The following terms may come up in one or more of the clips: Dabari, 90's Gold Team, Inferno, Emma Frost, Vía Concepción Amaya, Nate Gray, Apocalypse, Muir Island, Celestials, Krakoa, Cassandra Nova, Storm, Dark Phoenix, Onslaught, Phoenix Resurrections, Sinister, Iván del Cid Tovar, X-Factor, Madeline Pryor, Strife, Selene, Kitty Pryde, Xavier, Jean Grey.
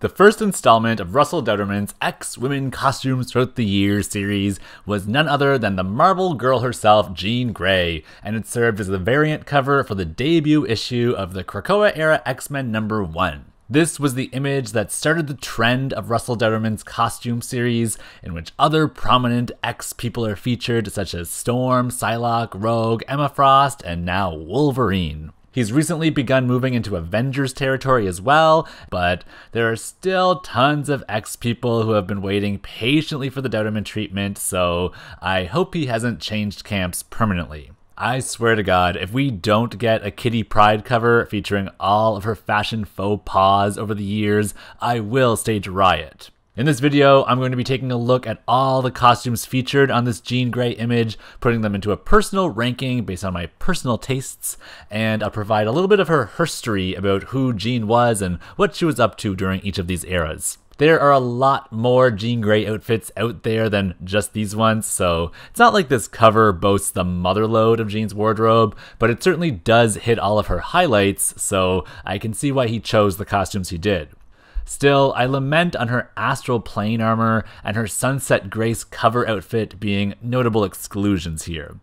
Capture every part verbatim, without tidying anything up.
The first installment of Russell Dauterman's X-Women Costumes Throughout the Year series was none other than the Marvel Girl herself, Jean Grey, and it served as the variant cover for the debut issue of the Krakoa-era X-Men number one. This was the image that started the trend of Russell Dauterman's costume series, in which other prominent X people are featured, such as Storm, Psylocke, Rogue, Emma Frost, and now Wolverine. He's recently begun moving into Avengers territory as well, but there are still tons of X people who have been waiting patiently for the Dauterman treatment, so I hope he hasn't changed camps permanently. I swear to God, if we don't get a Kitty Pryde cover featuring all of her fashion faux pas over the years, I will stage a riot. In this video, I'm going to be taking a look at all the costumes featured on this Jean Grey image, putting them into a personal ranking based on my personal tastes, and I'll provide a little bit of her history about who Jean was and what she was up to during each of these eras. There are a lot more Jean Grey outfits out there than just these ones, so it's not like this cover boasts the motherlode of Jean's wardrobe, but it certainly does hit all of her highlights, so I can see why he chose the costumes he did. Still, I lament on her astral plane armor and her Sunset Grace cover outfit being notable exclusions here.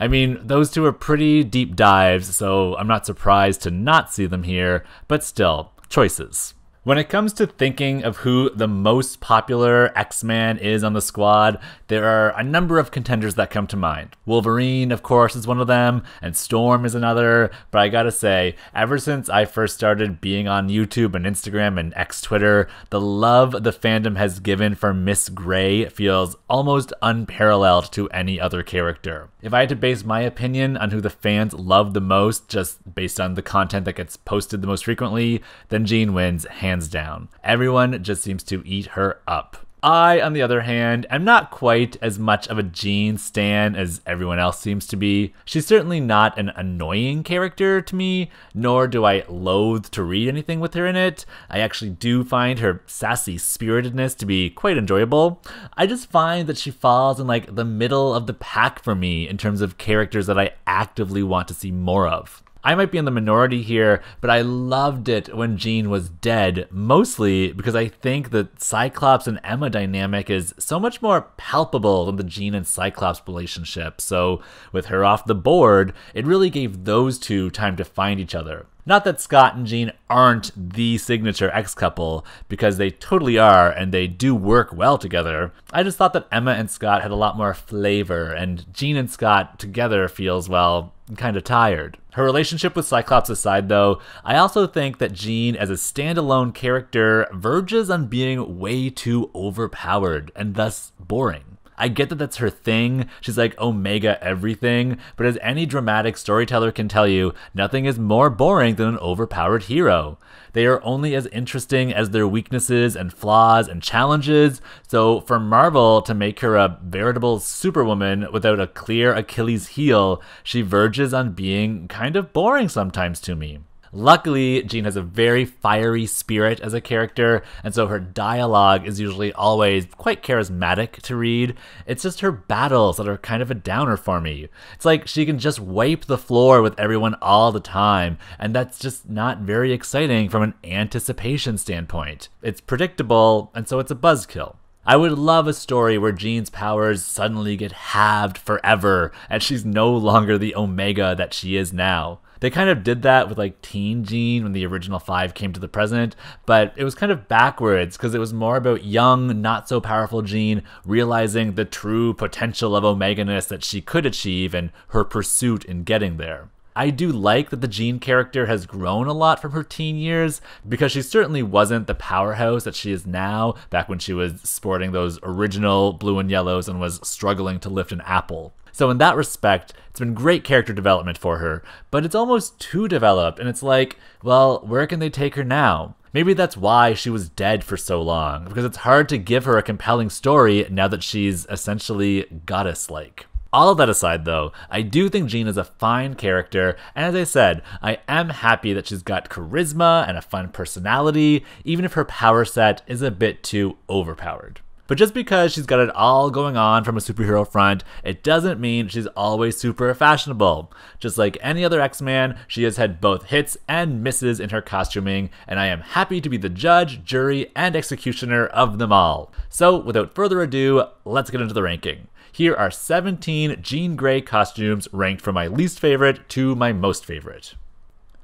I mean, those two are pretty deep dives, so I'm not surprised to not see them here, but still, choices. When it comes to thinking of who the most popular X-Man is on the squad, there are a number of contenders that come to mind. Wolverine, of course, is one of them, and Storm is another, but I gotta say, ever since I first started being on YouTube and Instagram and X-Twitter, the love the fandom has given for Miss Grey feels almost unparalleled to any other character. If I had to base my opinion on who the fans love the most, just based on the content that gets posted the most frequently, then Jean wins hands Hands down. Everyone just seems to eat her up. I, on the other hand, am not quite as much of a Jean stan as everyone else seems to be. She's certainly not an annoying character to me, nor do I loathe to read anything with her in it. I actually do find her sassy spiritedness to be quite enjoyable. I just find that she falls in like the middle of the pack for me in terms of characters that I actively want to see more of. I might be in the minority here, but I loved it when Jean was dead, mostly because I think the Cyclops and Emma dynamic is so much more palpable than the Jean and Cyclops relationship, so with her off the board, it really gave those two time to find each other. Not that Scott and Jean aren't the signature X-couple, because they totally are and they do work well together. I just thought that Emma and Scott had a lot more flavor, and Jean and Scott together feels, well, kind of tired. Her relationship with Cyclops aside though, I also think that Jean as a standalone character verges on being way too overpowered and thus boring. I get that that's her thing, she's like Omega everything, but as any dramatic storyteller can tell you, nothing is more boring than an overpowered hero. They are only as interesting as their weaknesses and flaws and challenges, so for Marvel to make her a veritable superwoman without a clear Achilles heel, she verges on being kind of boring sometimes to me. Luckily, Jean has a very fiery spirit as a character, and so her dialogue is usually always quite charismatic to read. It's just her battles that are kind of a downer for me. It's like she can just wipe the floor with everyone all the time, and that's just not very exciting from an anticipation standpoint. It's predictable, and so it's a buzzkill. I would love a story where Jean's powers suddenly get halved forever, and she's no longer the Omega that she is now. They kind of did that with like Teen Jean when the original five came to the present, but it was kind of backwards because it was more about young, not so powerful Jean realizing the true potential of Omega-ness that she could achieve and her pursuit in getting there. I do like that the Jean character has grown a lot from her teen years, because she certainly wasn't the powerhouse that she is now, back when she was sporting those original blue and yellows and was struggling to lift an apple. So in that respect, it's been great character development for her, but it's almost too developed, and it's like, well, where can they take her now? Maybe that's why she was dead for so long, because it's hard to give her a compelling story now that she's essentially goddess-like. All of that aside though, I do think Jean is a fine character, and as I said, I am happy that she's got charisma and a fun personality, even if her power set is a bit too overpowered. But just because she's got it all going on from a superhero front, it doesn't mean she's always super fashionable. Just like any other X-Man, she has had both hits and misses in her costuming, and I am happy to be the judge, jury, and executioner of them all. So without further ado, let's get into the ranking. Here are seventeen Jean Grey costumes ranked from my least favorite to my most favorite.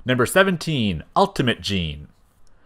Number seventeen, Ultimate Jean.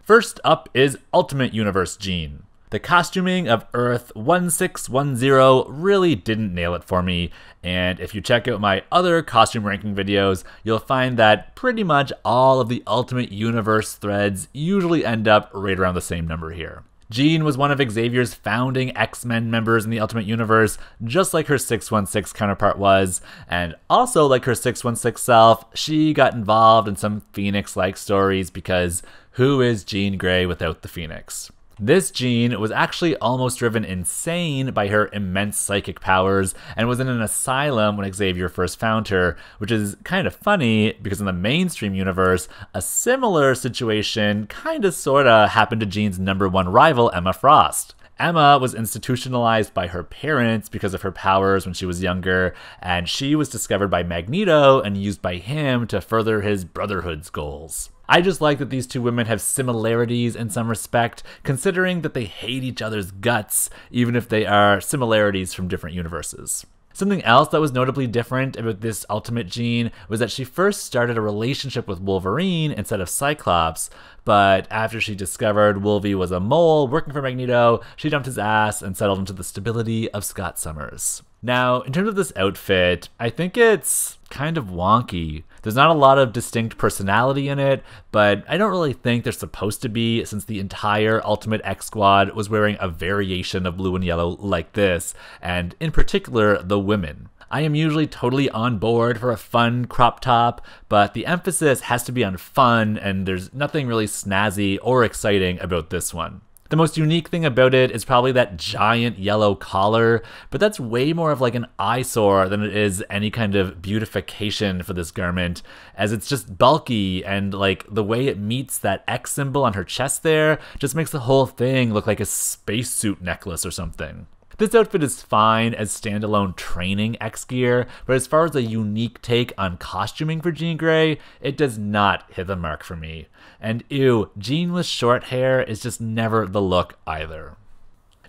First up is Ultimate Universe Jean. The costuming of Earth one six one zero really didn't nail it for me, and if you check out my other costume ranking videos, you'll find that pretty much all of the Ultimate Universe threads usually end up right around the same number here. Jean was one of Xavier's founding X-Men members in the Ultimate Universe, just like her six one six counterpart was, and also like her six one six self, she got involved in some Phoenix-like stories because who is Jean Grey without the Phoenix? This Jean was actually almost driven insane by her immense psychic powers and was in an asylum when Xavier first found her, which is kind of funny because in the mainstream universe, a similar situation kinda sorta happened to Jean's number one rival, Emma Frost. Emma was institutionalized by her parents because of her powers when she was younger, and she was discovered by Magneto and used by him to further his Brotherhood's goals. I just like that these two women have similarities in some respect, considering that they hate each other's guts, even if they are similarities from different universes. Something else that was notably different about this Ultimate Jean was that she first started a relationship with Wolverine instead of Cyclops, but after she discovered Wolvie was a mole working for Magneto, she dumped his ass and settled into the stability of Scott Summers. Now, in terms of this outfit, I think it's kind of wonky. There's not a lot of distinct personality in it, but I don't really think there's supposed to be since the entire Ultimate X Squad was wearing a variation of blue and yellow like this, and in particular, the women. I am usually totally on board for a fun crop top, but the emphasis has to be on fun, and there's nothing really snazzy or exciting about this one. The most unique thing about it is probably that giant yellow collar, but that's way more of like an eyesore than it is any kind of beautification for this garment, as it's just bulky, and like the way it meets that X symbol on her chest there just makes the whole thing look like a spacesuit necklace or something. This outfit is fine as standalone training X gear, but as far as a unique take on costuming for Jean Grey, it does not hit the mark for me. And ew, Jean with short hair is just never the look either.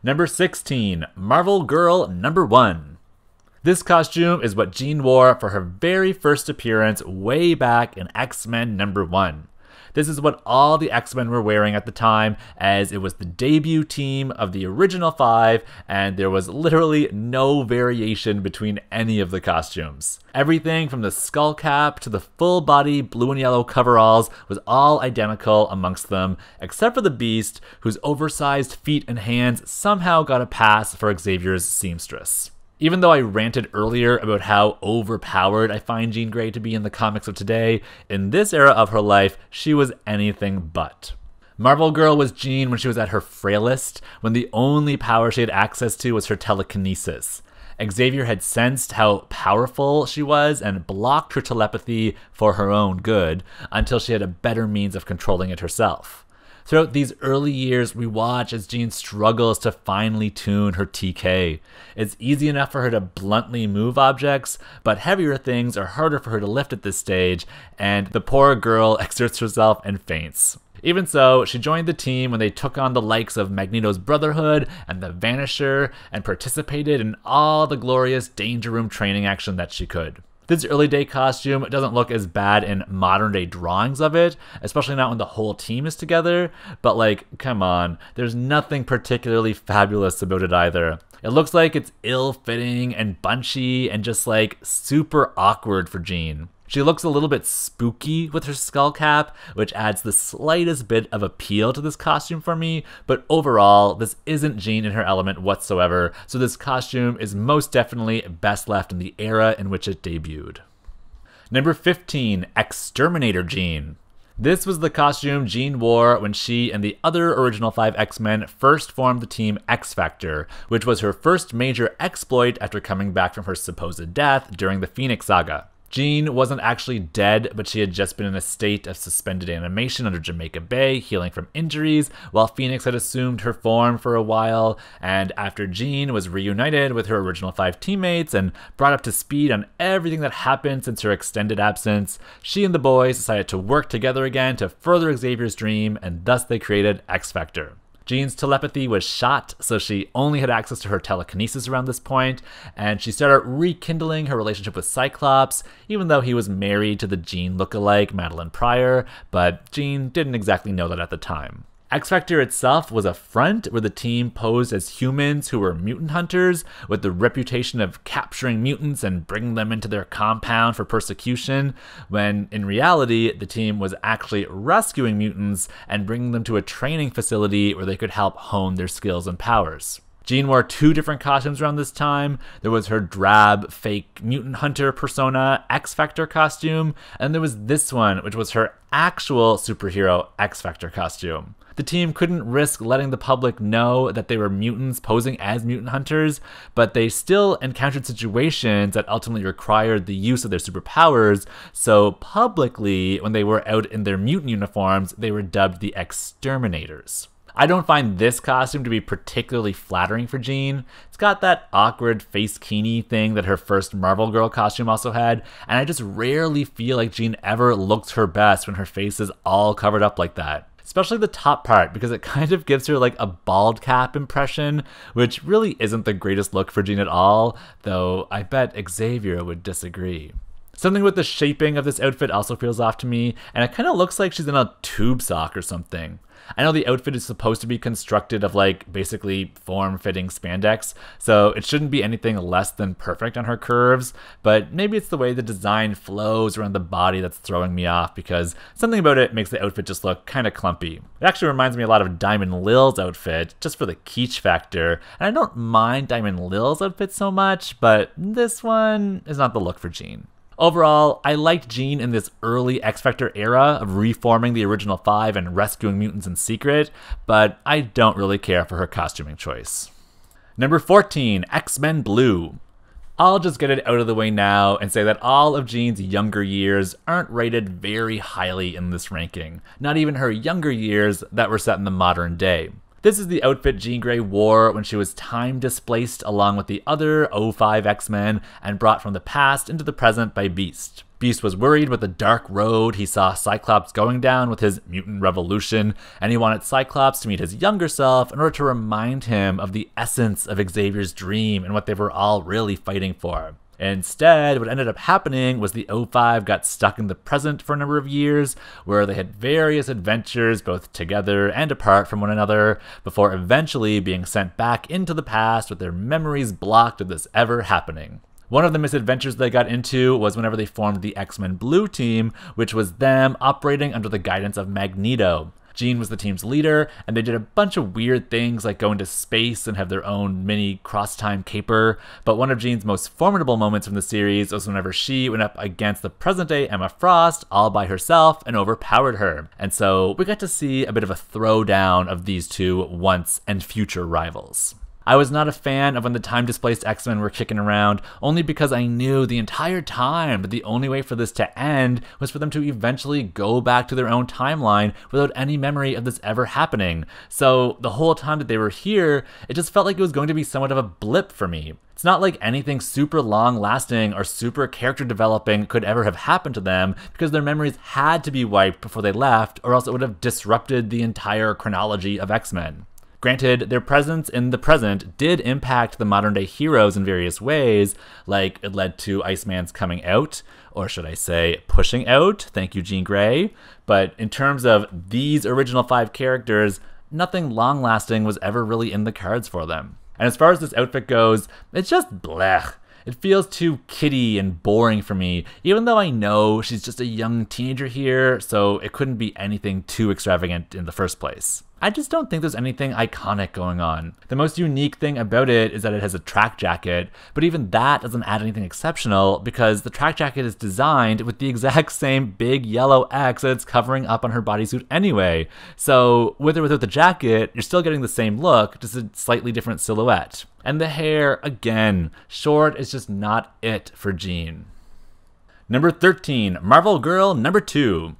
Number sixteen, Marvel Girl number one. This costume is what Jean wore for her very first appearance way back in X-Men number one. This is what all the X-Men were wearing at the time, as it was the debut team of the original five, and there was literally no variation between any of the costumes. Everything from the skull cap to the full body blue and yellow coveralls was all identical amongst them, except for the Beast, whose oversized feet and hands somehow got a pass for Xavier's seamstress. Even though I ranted earlier about how overpowered I find Jean Grey to be in the comics of today, in this era of her life, she was anything but. Marvel Girl was Jean when she was at her frailest, when the only power she had access to was her telekinesis. Xavier had sensed how powerful she was and blocked her telepathy for her own good, until she had a better means of controlling it herself. Throughout these early years, we watch as Jean struggles to finely tune her T K. It's easy enough for her to bluntly move objects, but heavier things are harder for her to lift at this stage, and the poor girl exerts herself and faints. Even so, she joined the team when they took on the likes of Magneto's Brotherhood and the Vanisher, and participated in all the glorious Danger Room training action that she could. This early day costume doesn't look as bad in modern day drawings of it, especially not when the whole team is together, but like, come on, there's nothing particularly fabulous about it either. It looks like it's ill-fitting and bunchy and just like super awkward for Jean. She looks a little bit spooky with her skull cap, which adds the slightest bit of appeal to this costume for me, but overall, this isn't Jean in her element whatsoever, so this costume is most definitely best left in the era in which it debuted. Number fifteen, Exterminator Jean. This was the costume Jean wore when she and the other original five X-Men first formed the team X-Factor, which was her first major exploit after coming back from her supposed death during the Phoenix saga. Jean wasn't actually dead, but she had just been in a state of suspended animation under Jamaica Bay, healing from injuries, while Phoenix had assumed her form for a while. And after Jean was reunited with her original five teammates and brought up to speed on everything that happened since her extended absence, she and the boys decided to work together again to further Xavier's dream, and thus they created X-Factor. Jean's telepathy was shot, so she only had access to her telekinesis around this point, and she started rekindling her relationship with Cyclops, even though he was married to the Jean lookalike Madeline Pryor, but Jean didn't exactly know that at the time. X-Factor itself was a front where the team posed as humans who were mutant hunters with the reputation of capturing mutants and bringing them into their compound for persecution, when in reality the team was actually rescuing mutants and bringing them to a training facility where they could help hone their skills and powers. Jean wore two different costumes around this time. There was her drab, fake mutant hunter persona X-Factor costume, and there was this one, which was her actual superhero X-Factor costume. The team couldn't risk letting the public know that they were mutants posing as mutant hunters, but they still encountered situations that ultimately required the use of their superpowers, so publicly, when they were out in their mutant uniforms, they were dubbed the Exterminators. I don't find this costume to be particularly flattering for Jean. It's got that awkward face-kini thing that her first Marvel Girl costume also had, and I just rarely feel like Jean ever looks her best when her face is all covered up like that. Especially the top part, because it kind of gives her like a bald cap impression, which really isn't the greatest look for Jean at all, though I bet Xavier would disagree. Something with the shaping of this outfit also feels off to me, and it kind of looks like she's in a tube sock or something. I know the outfit is supposed to be constructed of like basically form-fitting spandex, so it shouldn't be anything less than perfect on her curves, but maybe it's the way the design flows around the body that's throwing me off, because something about it makes the outfit just look kinda clumpy. It actually reminds me a lot of Diamond Lil's outfit, just for the kitsch factor, and I don't mind Diamond Lil's outfit so much, but this one is not the look for Jean. Overall, I liked Jean in this early X-Factor era of reforming the original five and rescuing mutants in secret, but I don't really care for her costuming choice. Number fourteen, X-Men Blue. I'll just get it out of the way now and say that all of Jean's younger years aren't rated very highly in this ranking, not even her younger years that were set in the modern day. This is the outfit Jean Grey wore when she was time displaced along with the other oh five X-Men and brought from the past into the present by Beast. Beast was worried with the dark road he saw Cyclops going down with his mutant revolution, and he wanted Cyclops to meet his younger self in order to remind him of the essence of Xavier's dream and what they were all really fighting for. Instead, what ended up happening was the oh five got stuck in the present for a number of years, where they had various adventures both together and apart from one another, before eventually being sent back into the past with their memories blocked of this ever happening. One of the misadventures they got into was whenever they formed the X-Men Blue team, which was them operating under the guidance of Magneto. Jean was the team's leader, and they did a bunch of weird things like go into space and have their own mini cross-time caper, but one of Jean's most formidable moments from the series was whenever she went up against the present-day Emma Frost all by herself and overpowered her. And so we got to see a bit of a throwdown of these two once and future rivals. I was not a fan of when the time-displaced X-Men were kicking around, only because I knew the entire time that the only way for this to end was for them to eventually go back to their own timeline without any memory of this ever happening. So the whole time that they were here, it just felt like it was going to be somewhat of a blip for me. It's not like anything super long-lasting or super character-developing could ever have happened to them, because their memories had to be wiped before they left, or else it would have disrupted the entire chronology of X-Men. Granted, their presence in the present did impact the modern-day heroes in various ways, like it led to Iceman's coming out, or should I say pushing out, thank you Jean Grey, but in terms of these original five characters, nothing long-lasting was ever really in the cards for them. And as far as this outfit goes, it's just blech. It feels too kiddie and boring for me, even though I know she's just a young teenager here, so it couldn't be anything too extravagant in the first place. I just don't think there's anything iconic going on. The most unique thing about it is that it has a track jacket, but even that doesn't add anything exceptional because the track jacket is designed with the exact same big yellow X that it's covering up on her bodysuit anyway. So with or without the jacket, you're still getting the same look, just a slightly different silhouette. And the hair, again, short is just not it for Jean. Number thirteen, Marvel Girl number two.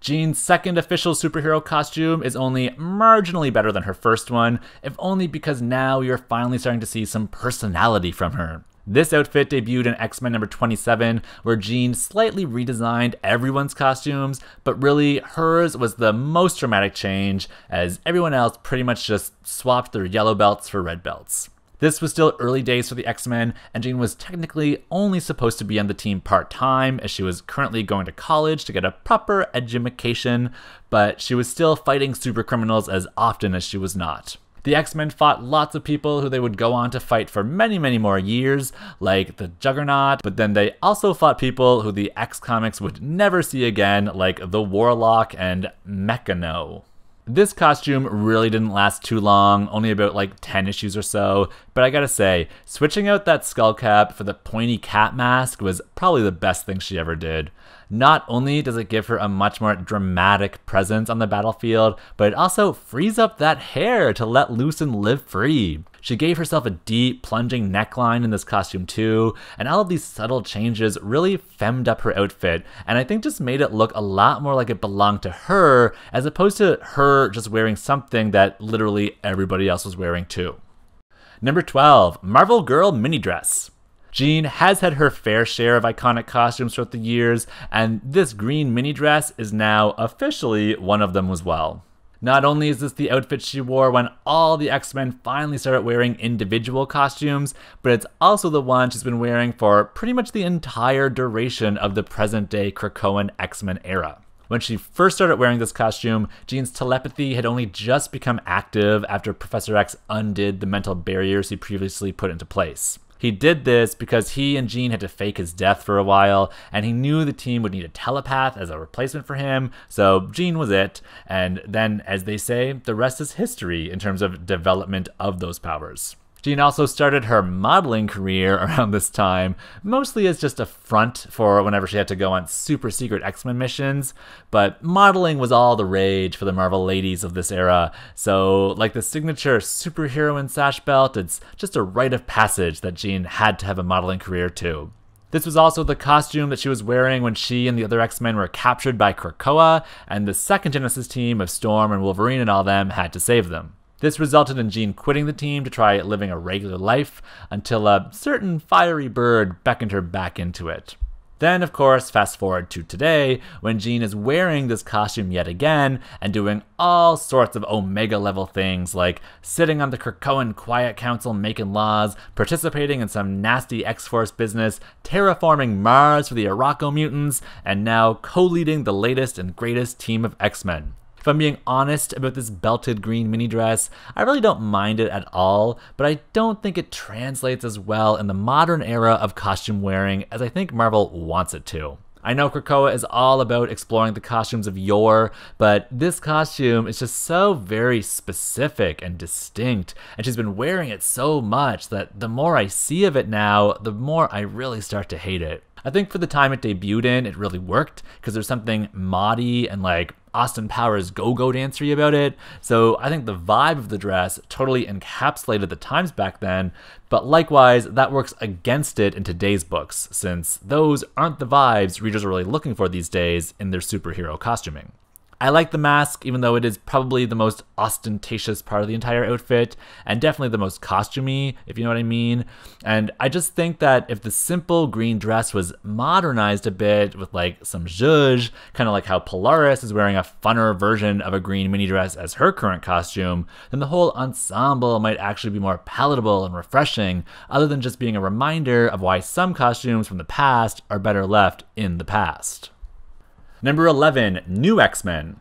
Jean's second official superhero costume is only marginally better than her first one, if only because now you're finally starting to see some personality from her. This outfit debuted in X-Men number twenty-seven, where Jean slightly redesigned everyone's costumes, but really hers was the most dramatic change, as everyone else pretty much just swapped their yellow belts for red belts. This was still early days for the X-Men, and Jean was technically only supposed to be on the team part-time, as she was currently going to college to get a proper edumacation, but she was still fighting supercriminals as often as she was not. The X-Men fought lots of people who they would go on to fight for many, many more years, like the Juggernaut, but then they also fought people who the X-Comics would never see again, like the Warlock and Mechano. This costume really didn't last too long, only about like ten issues or so, but I gotta say, switching out that skull cap for the pointy cat mask was probably the best thing she ever did. Not only does it give her a much more dramatic presence on the battlefield, but it also frees up that hair to let loose and live free. She gave herself a deep, plunging neckline in this costume too, and all of these subtle changes really femmed up her outfit, and I think just made it look a lot more like it belonged to her, as opposed to her just wearing something that literally everybody else was wearing too. Number twelve, Marvel Girl Mini Dress. Jean has had her fair share of iconic costumes throughout the years, and this green mini dress is now officially one of them as well. Not only is this the outfit she wore when all the X-Men finally started wearing individual costumes, but it's also the one she's been wearing for pretty much the entire duration of the present-day Krakoan X-Men era. When she first started wearing this costume, Jean's telepathy had only just become active after Professor X undid the mental barriers he previously put into place. He did this because he and Jean had to fake his death for a while, and he knew the team would need a telepath as a replacement for him, so Jean was it, and then, as they say, the rest is history in terms of development of those powers. Jean also started her modeling career around this time, mostly as just a front for whenever she had to go on super secret X-Men missions, but modeling was all the rage for the Marvel ladies of this era, so like the signature superheroine sash belt, it's just a rite of passage that Jean had to have a modeling career too. This was also the costume that she was wearing when she and the other X-Men were captured by Krakoa, and the second Genesis team of Storm and Wolverine and all them had to save them. This resulted in Jean quitting the team to try living a regular life, until a certain fiery bird beckoned her back into it. Then, of course, fast forward to today, when Jean is wearing this costume yet again, and doing all sorts of Omega-level things, like sitting on the Krakoan Quiet Council making laws, participating in some nasty X-Force business, terraforming Mars for the Araco mutants, and now co-leading the latest and greatest team of X-Men. If I'm being honest about this belted green mini dress, I really don't mind it at all, but I don't think it translates as well in the modern era of costume wearing as I think Marvel wants it to. I know Krakoa is all about exploring the costumes of yore, but this costume is just so very specific and distinct, and she's been wearing it so much that the more I see of it now, the more I really start to hate it. I think for the time it debuted in, it really worked, because there's something moddy and like Austin Powers go-go dancery about it, so I think the vibe of the dress totally encapsulated the times back then, but likewise, that works against it in today's books, since those aren't the vibes readers are really looking for these days in their superhero costuming. I like the mask, even though it is probably the most ostentatious part of the entire outfit, and definitely the most costumey, if you know what I mean. And I just think that if the simple green dress was modernized a bit with like some zhuzh, kind of like how Polaris is wearing a funner version of a green mini dress as her current costume, then the whole ensemble might actually be more palatable and refreshing, other than just being a reminder of why some costumes from the past are better left in the past. Number eleven, New X-Men.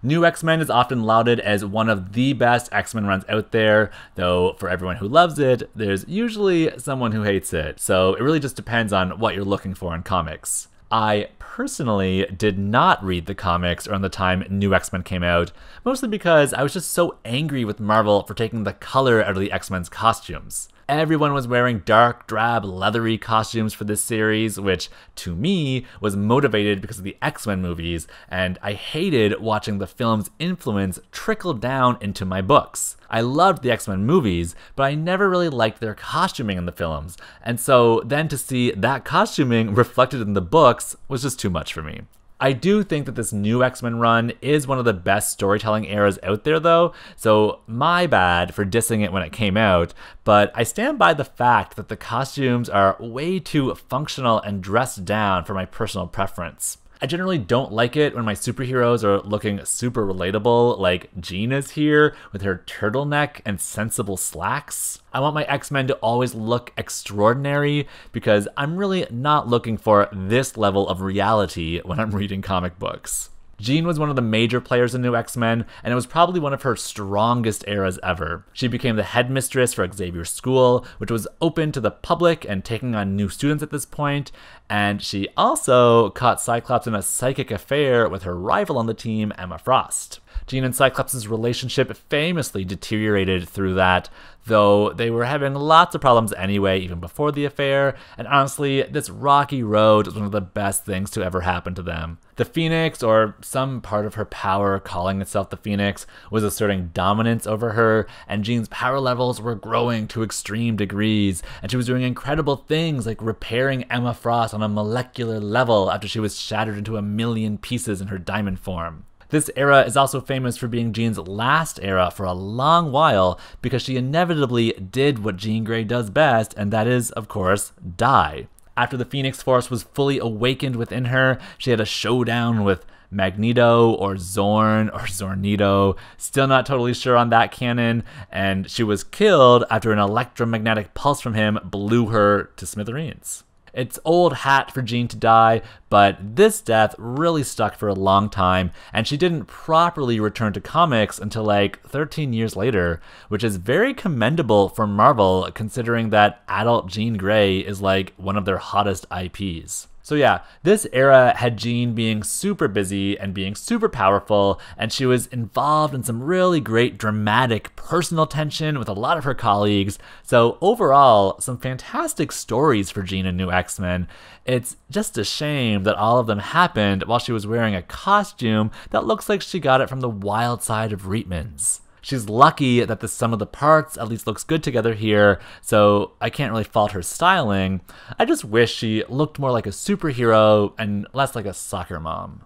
New X-Men is often lauded as one of the best X-Men runs out there, though for everyone who loves it, there's usually someone who hates it, so it really just depends on what you're looking for in comics. I personally did not read the comics around the time New X-Men came out, mostly because I was just so angry with Marvel for taking the color out of the X-Men's costumes. everyone was wearing dark, drab, leathery costumes for this series, which, to me, was motivated because of the X-Men movies, and I hated watching the film's influence trickle down into my books. I loved the X-Men movies, but I never really liked their costuming in the films, and so then to see that costuming reflected in the books was just too much for me. I do think that this new X-Men run is one of the best storytelling eras out there though, so my bad for dissing it when it came out, but I stand by the fact that the costumes are way too functional and dressed down for my personal preference. I generally don't like it when my superheroes are looking super relatable, like Jean is here with her turtleneck and sensible slacks. I want my X-Men to always look extraordinary because I'm really not looking for this level of reality when I'm reading comic books. Jean was one of the major players in New X-Men, and it was probably one of her strongest eras ever. She became the headmistress for Xavier's school, which was open to the public and taking on new students at this point, and she also caught Cyclops in a psychic affair with her rival on the team, Emma Frost. Jean and Cyclops' relationship famously deteriorated through that, though they were having lots of problems anyway even before the affair, and honestly, this rocky road was one of the best things to ever happen to them. The Phoenix, or some part of her power calling itself the Phoenix, was asserting dominance over her, and Jean's power levels were growing to extreme degrees, and she was doing incredible things like repairing Emma Frost on a molecular level after she was shattered into a million pieces in her diamond form. This era is also famous for being Jean's last era for a long while because she inevitably did what Jean Grey does best, and that is, of course, die. After the Phoenix Force was fully awakened within her, she had a showdown with Magneto or Zorn or Zornito, still not totally sure on that canon, and she was killed after an electromagnetic pulse from him blew her to smithereens. It's old hat for Jean to die, but this death really stuck for a long time, and she didn't properly return to comics until like thirteen years later, which is very commendable for Marvel considering that adult Jean Grey is like one of their hottest I Ps. So yeah, this era had Jean being super busy and being super powerful, and she was involved in some really great dramatic personal tension with a lot of her colleagues, so overall, some fantastic stories for Jean and New X-Men. It's just a shame that all of them happened while she was wearing a costume that looks like she got it from the wild side of Reitman's. She's lucky that the sum of the parts at least looks good together here, so I can't really fault her styling. I just wish she looked more like a superhero and less like a soccer mom.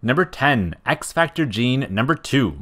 Number ten, X-Factor Jean number two.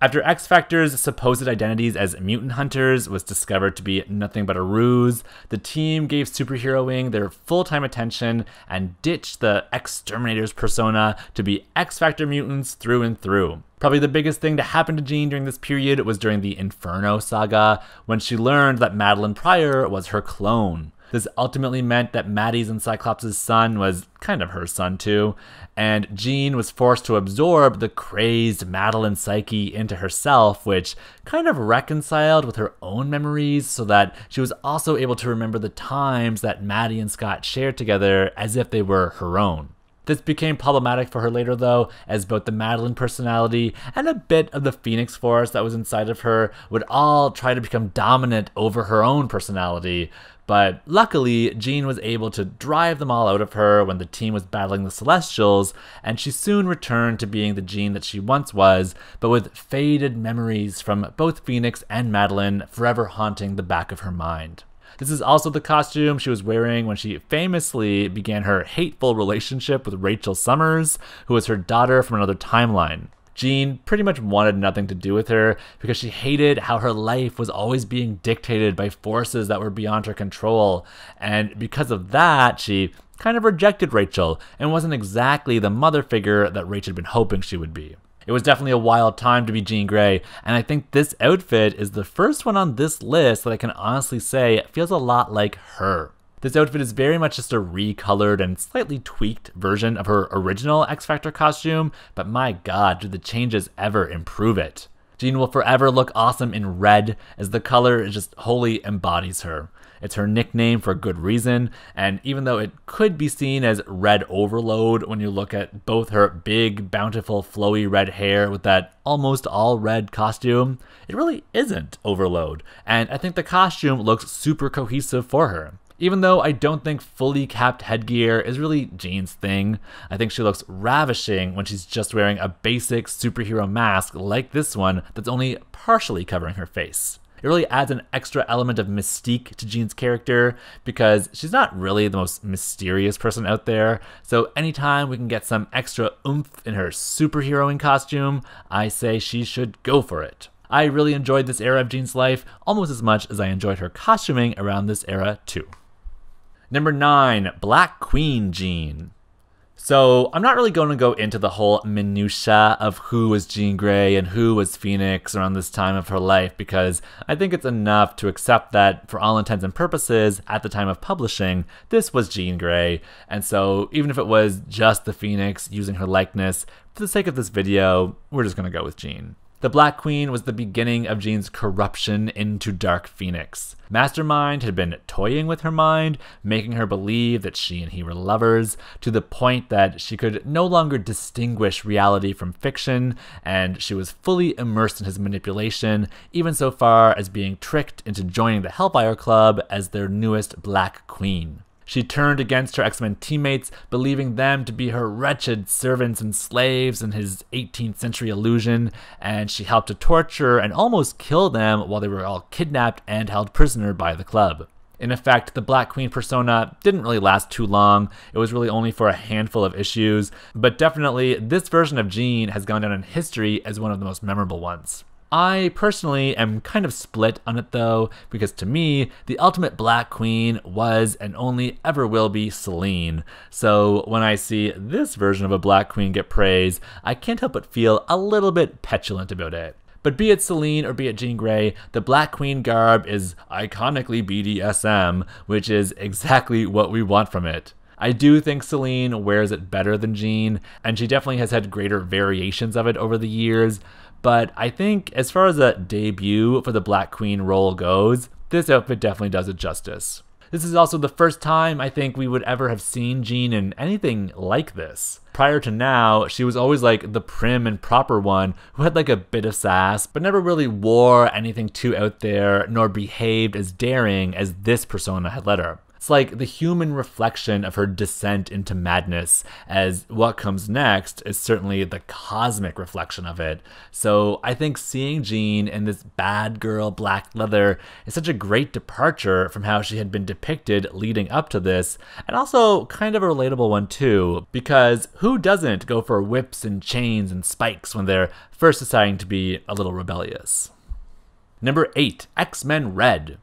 After X-Factor's supposed identities as mutant hunters was discovered to be nothing but a ruse, the team gave superheroing their full-time attention and ditched the Exterminator's persona to be X-Factor mutants through and through. Probably the biggest thing to happen to Jean during this period was during the Inferno saga, when she learned that Madeline Pryor was her clone. This ultimately meant that Maddie's and Cyclops' son was kind of her son too, and Jean was forced to absorb the crazed Madeline psyche into herself, which kind of reconciled with her own memories so that she was also able to remember the times that Maddie and Scott shared together as if they were her own. This became problematic for her later though, as both the Madeline personality and a bit of the Phoenix Force that was inside of her would all try to become dominant over her own personality. But luckily, Jean was able to drive them all out of her when the team was battling the Celestials, and she soon returned to being the Jean that she once was, but with faded memories from both Phoenix and Madeline forever haunting the back of her mind. This is also the costume she was wearing when she famously began her hateful relationship with Rachel Summers, who was her daughter from another timeline. Jean pretty much wanted nothing to do with her because she hated how her life was always being dictated by forces that were beyond her control, and because of that, she kind of rejected Rachel and wasn't exactly the mother figure that Rachel had been hoping she would be. It was definitely a wild time to be Jean Grey, and I think this outfit is the first one on this list that I can honestly say feels a lot like her. This outfit is very much just a recolored and slightly tweaked version of her original X-Factor costume, but my god, do the changes ever improve it. Jean will forever look awesome in red, as the color just wholly embodies her. It's her nickname for good reason, and even though it could be seen as red overload when you look at both her big, bountiful, flowy red hair with that almost all red costume, it really isn't overload, and I think the costume looks super cohesive for her. Even though I don't think fully capped headgear is really Jean's thing, I think she looks ravishing when she's just wearing a basic superhero mask like this one that's only partially covering her face. It really adds an extra element of mystique to Jean's character because she's not really the most mysterious person out there, so anytime we can get some extra oomph in her superheroing costume, I say she should go for it. I really enjoyed this era of Jean's life almost as much as I enjoyed her costuming around this era too. Number nine, Black Queen Jean. So I'm not really going to go into the whole minutia of who was Jean Grey and who was Phoenix around this time of her life because I think it's enough to accept that for all intents and purposes at the time of publishing, this was Jean Grey, and so even if it was just the Phoenix using her likeness, for the sake of this video, we're just going to go with Jean. The Black Queen was the beginning of Jean's corruption into Dark Phoenix. Mastermind had been toying with her mind, making her believe that she and he were lovers, to the point that she could no longer distinguish reality from fiction, and she was fully immersed in his manipulation, even so far as being tricked into joining the Hellfire Club as their newest Black Queen. She turned against her X-Men teammates, believing them to be her wretched servants and slaves in his eighteenth century illusion, and she helped to torture and almost kill them while they were all kidnapped and held prisoner by the club. In effect, the Black Queen persona didn't really last too long, it was really only for a handful of issues, but definitely this version of Jean has gone down in history as one of the most memorable ones. I personally am kind of split on it though, because to me, the ultimate Black Queen was and only ever will be Selene. So when I see this version of a Black Queen get praise, I can't help but feel a little bit petulant about it. But be it Selene or be it Jean Grey, the Black Queen garb is iconically B D S M, which is exactly what we want from it. I do think Selene wears it better than Jean, and she definitely has had greater variations of it over the years, but I think as far as a debut for the Black Queen role goes, this outfit definitely does it justice. This is also the first time I think we would ever have seen Jean in anything like this. Prior to now, she was always like the prim and proper one who had like a bit of sass, but never really wore anything too out there, nor behaved as daring as this persona had let her. It's like the human reflection of her descent into madness, as what comes next is certainly the cosmic reflection of it. So I think seeing Jean in this bad girl black leather is such a great departure from how she had been depicted leading up to this, and also kind of a relatable one too, because who doesn't go for whips and chains and spikes when they're first deciding to be a little rebellious? Number eight, X-Men Red.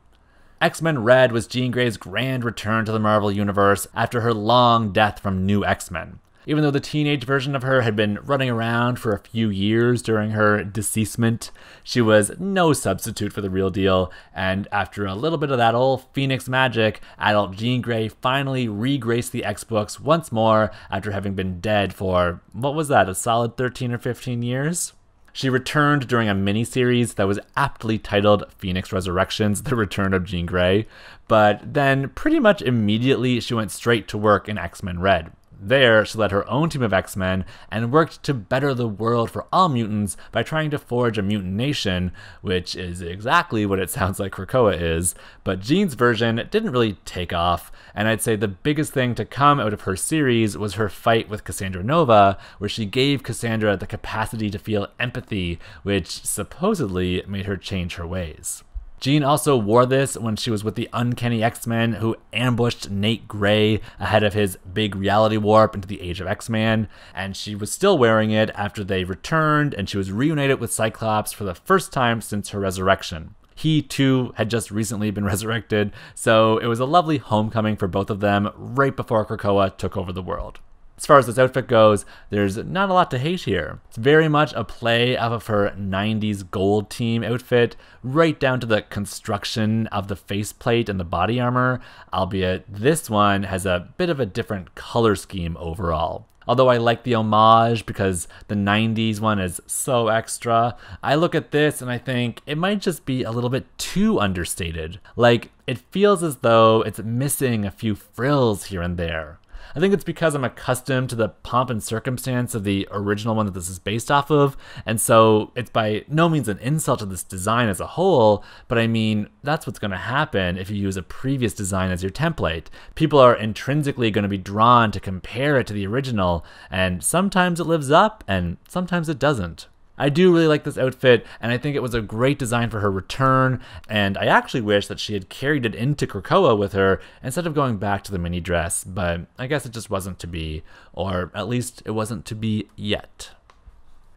X-Men Red was Jean Grey's grand return to the Marvel Universe after her long death from New X-Men. Even though the teenage version of her had been running around for a few years during her deceasement, she was no substitute for the real deal, and after a little bit of that old Phoenix magic, adult Jean Grey finally re-graced the X-Books once more after having been dead for, what was that, a solid thirteen or fifteen years? She returned during a miniseries that was aptly titled Phoenix Resurrections, The Return of Jean Grey, but then pretty much immediately she went straight to work in X-Men Red. There, she led her own team of X-Men and worked to better the world for all mutants by trying to forge a mutant nation, which is exactly what it sounds like Krakoa is, but Jean's version didn't really take off, and I'd say the biggest thing to come out of her series was her fight with Cassandra Nova, where she gave Cassandra the capacity to feel empathy, which supposedly made her change her ways. Jean also wore this when she was with the Uncanny X-Men who ambushed Nate Gray ahead of his big reality warp into the Age of X-Man, and she was still wearing it after they returned and she was reunited with Cyclops for the first time since her resurrection. He too had just recently been resurrected, so it was a lovely homecoming for both of them right before Krakoa took over the world. As far as this outfit goes, there's not a lot to hate here. It's very much a play off of her nineties gold team outfit, right down to the construction of the faceplate and the body armor, albeit this one has a bit of a different color scheme overall. although I like the homage because the nineties one is so extra, I look at this and I think it might just be a little bit too understated. Like, it feels as though it's missing a few frills here and there. I think it's because I'm accustomed to the pomp and circumstance of the original one that this is based off of, and so it's by no means an insult to this design as a whole, but I mean, that's what's going to happen if you use a previous design as your template. People are intrinsically going to be drawn to compare it to the original, and sometimes it lives up, and sometimes it doesn't. I do really like this outfit, and I think it was a great design for her return, and I actually wish that she had carried it into Krakoa with her instead of going back to the mini dress, but I guess it just wasn't to be, or at least it wasn't to be yet.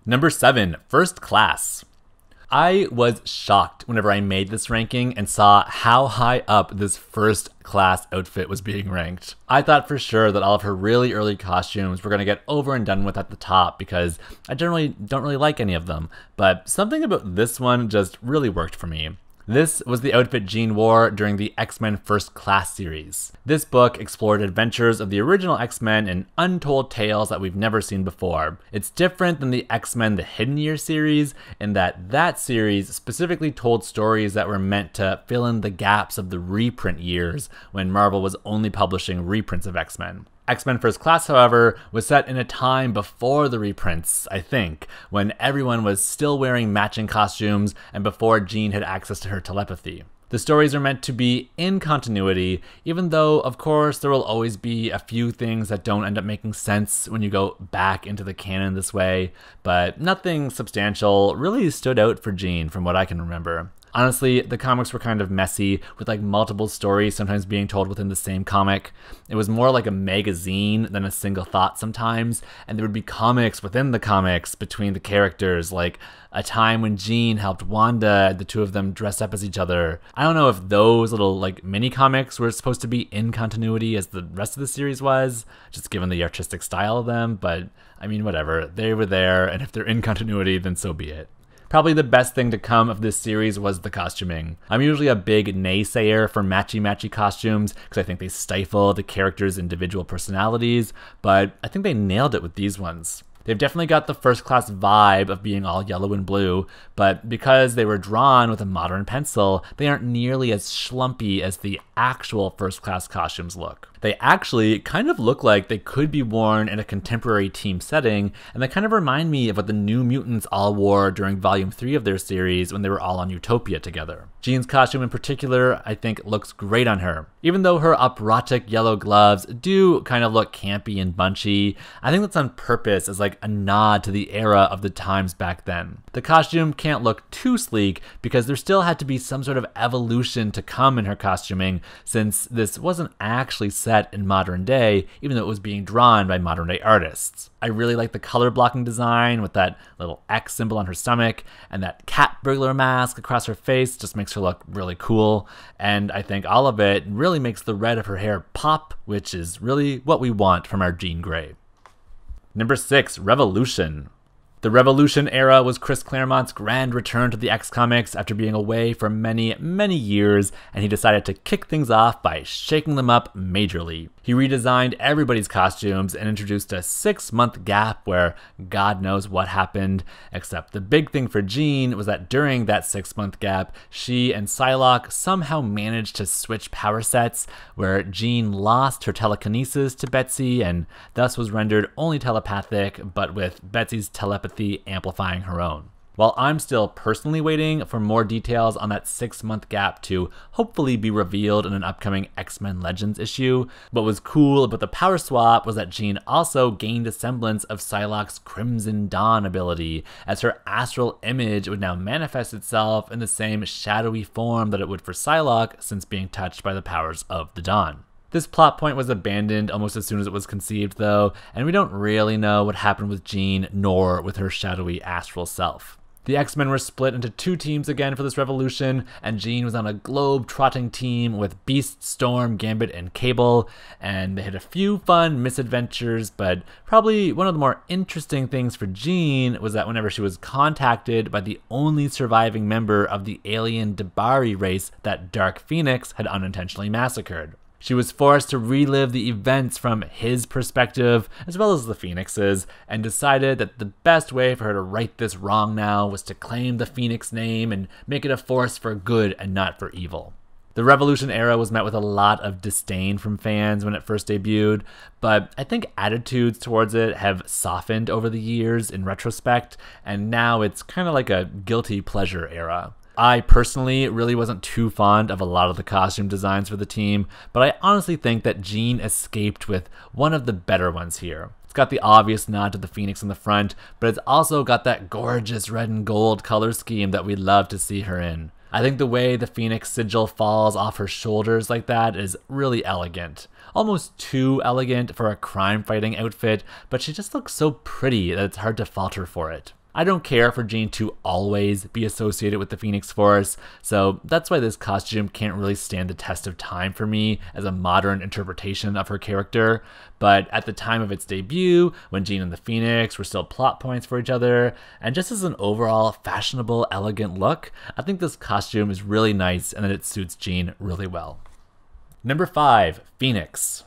Number seven, First Class. I was shocked whenever I made this ranking and saw how high up this First Class outfit was being ranked. I thought for sure that all of her really early costumes were going to get over and done with at the top because I generally don't really like any of them, but something about this one just really worked for me. This was the outfit Jean wore during the X-Men First Class series. This book explored adventures of the original X-Men in untold tales that we've never seen before. It's different than the X-Men The Hidden Year series in that that series specifically told stories that were meant to fill in the gaps of the reprint years when Marvel was only publishing reprints of X-Men. X-Men First Class, however, was set in a time before the reprints, I think, when everyone was still wearing matching costumes and before Jean had access to her telepathy. The stories are meant to be in continuity, even though, of course, there will always be a few things that don't end up making sense when you go back into the canon this way, but nothing substantial really stood out for Jean from what I can remember. Honestly, the comics were kind of messy, with like multiple stories sometimes being told within the same comic. It was more like a magazine than a single thought sometimes, and there would be comics within the comics between the characters, like a time when Jean helped Wanda, the two of them dress up as each other. I don't know if those little like mini comics were supposed to be in continuity as the rest of the series was, just given the artistic style of them, but I mean whatever, they were there, and if they're in continuity then so be it. Probably the best thing to come of this series was the costuming. I'm usually a big naysayer for matchy-matchy costumes because I think they stifle the characters' individual personalities, but I think they nailed it with these ones. They've definitely got the First Class vibe of being all yellow and blue, but because they were drawn with a modern pencil, they aren't nearly as schlumpy as the actual First Class costumes look. They actually kind of look like they could be worn in a contemporary team setting, and they kind of remind me of what the New Mutants all wore during Volume three of their series when they were all on Utopia together. Jean's costume in particular, I think, looks great on her. Even though her operatic yellow gloves do kind of look campy and bunchy, I think that's on purpose as like a nod to the era of the times back then. The costume can't look too sleek because there still had to be some sort of evolution to come in her costuming, since this wasn't actually set in modern day, even though it was being drawn by modern day artists. I really like the color blocking design with that little X symbol on her stomach, and that cat burglar mask across her face just makes her look really cool, and I think all of it really makes the red of her hair pop, which is really what we want from our Jean Grey. Number six, Revolution. The Revolution era was Chris Claremont's grand return to the X comics after being away for many, many years, and he decided to kick things off by shaking them up majorly. He redesigned everybody's costumes and introduced a six-month gap where God knows what happened, except the big thing for Jean was that during that six-month gap, she and Psylocke somehow managed to switch power sets, where Jean lost her telekinesis to Betsy and thus was rendered only telepathic, but with Betsy's telepathy amplifying her own. While I'm still personally waiting for more details on that six-month gap to hopefully be revealed in an upcoming X-Men Legends issue, what was cool about the power swap was that Jean also gained a semblance of Psylocke's Crimson Dawn ability, as her astral image would now manifest itself in the same shadowy form that it would for Psylocke since being touched by the powers of the Dawn. This plot point was abandoned almost as soon as it was conceived, though, and we don't really know what happened with Jean nor with her shadowy astral self. The X-Men were split into two teams again for this Revolution, and Jean was on a globe-trotting team with Beast, Storm, Gambit, and Cable, and they had a few fun misadventures, but probably one of the more interesting things for Jean was that whenever she was contacted by the only surviving member of the alien Dabari race that Dark Phoenix had unintentionally massacred. She was forced to relive the events from his perspective, as well as the Phoenix's, and decided that the best way for her to right this wrong now was to claim the Phoenix name and make it a force for good and not for evil. The Revolution era was met with a lot of disdain from fans when it first debuted, but I think attitudes towards it have softened over the years in retrospect, and now it's kind of like a guilty pleasure era. I personally really wasn't too fond of a lot of the costume designs for the team, but I honestly think that Jean escaped with one of the better ones here. It's got the obvious nod to the Phoenix in the front, but it's also got that gorgeous red and gold color scheme that we love to see her in. I think the way the Phoenix sigil falls off her shoulders like that is really elegant. Almost too elegant for a crime-fighting outfit, but she just looks so pretty that it's hard to falter for it. I don't care for Jean to always be associated with the Phoenix Force, so that's why this costume can't really stand the test of time for me as a modern interpretation of her character. But at the time of its debut, when Jean and the Phoenix were still plot points for each other, and just as an overall fashionable, elegant look, I think this costume is really nice and that it suits Jean really well. Number five, Phoenix.